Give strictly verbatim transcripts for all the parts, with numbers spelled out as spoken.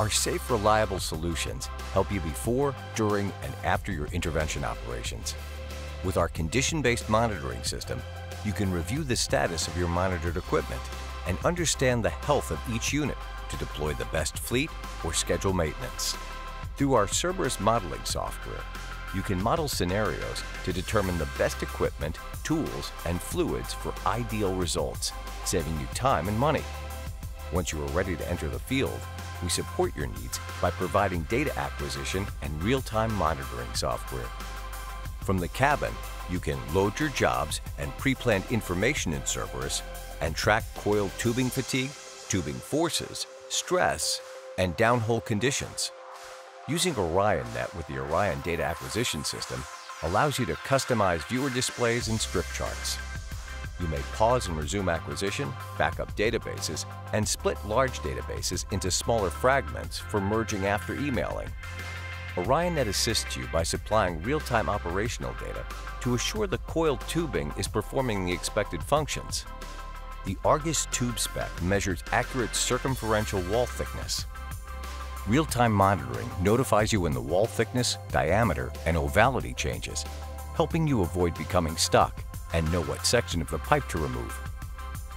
Our safe, reliable solutions help you before, during, and after your intervention operations. With our condition-based monitoring system, you can review the status of your monitored equipment and understand the health of each unit to deploy the best fleet or schedule maintenance. Through our Cerberus modeling software, you can model scenarios to determine the best equipment, tools, and fluids for ideal results, saving you time and money. Once you are ready to enter the field, we support your needs by providing data acquisition and real-time monitoring software. From the cabin, you can load your jobs and pre-planned information in Cerberus and track coil tubing fatigue, tubing forces, stress, and downhole conditions. Using OrionNet with the Orion Data Acquisition System allows you to customize viewer displays and strip charts. You may pause and resume acquisition, back up databases, and split large databases into smaller fragments for merging after emailing. OrionNet assists you by supplying real-time operational data to assure the coil tubing is performing the expected functions. The Argus TubeSpec measures accurate circumferential wall thickness. Real-time monitoring notifies you when the wall thickness, diameter, and ovality changes, helping you avoid becoming stuck and know what section of the pipe to remove.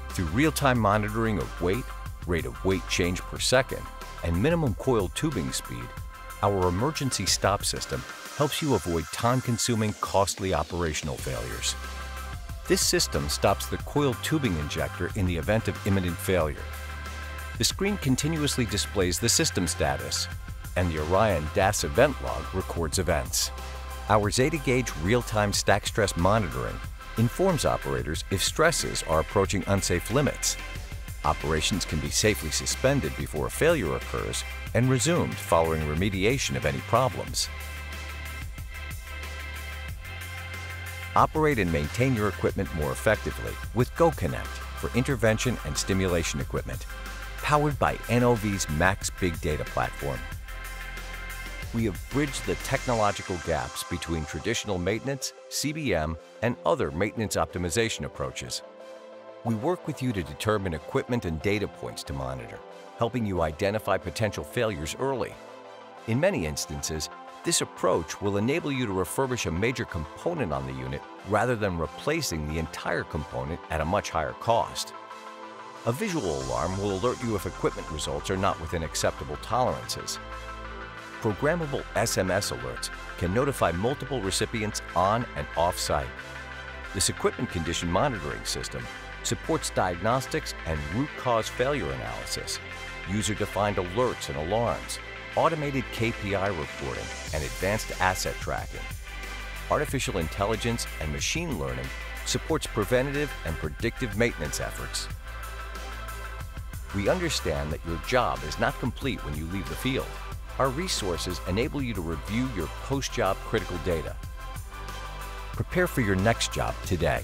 Through real-time monitoring of weight, rate of weight change per second, and minimum coil tubing speed, our emergency stop system helps you avoid time-consuming, costly operational failures. This system stops the coil tubing injector in the event of imminent failure. The screen continuously displays the system status, and the Orion D A S event log records events. Our Zeta Gauge real-time stack stress monitoring informs operators if stresses are approaching unsafe limits. Operations can be safely suspended before a failure occurs and resumed following remediation of any problems. Operate and maintain your equipment more effectively with GoConnect for intervention and stimulation equipment, powered by N O V's Max Big Data Platform. We have bridged the technological gaps between traditional maintenance, C B M, and other maintenance optimization approaches. We work with you to determine equipment and data points to monitor, helping you identify potential failures early. In many instances, this approach will enable you to refurbish a major component on the unit rather than replacing the entire component at a much higher cost. A visual alarm will alert you if equipment results are not within acceptable tolerances. Programmable S M S alerts can notify multiple recipients on and off-site. This equipment condition monitoring system supports diagnostics and root cause failure analysis, user-defined alerts and alarms, automated K P I reporting, and advanced asset tracking. Artificial intelligence and machine learning supports preventative and predictive maintenance efforts. We understand that your job is not complete when you leave the field. Our resources enable you to review your post-job critical data. Prepare for your next job today.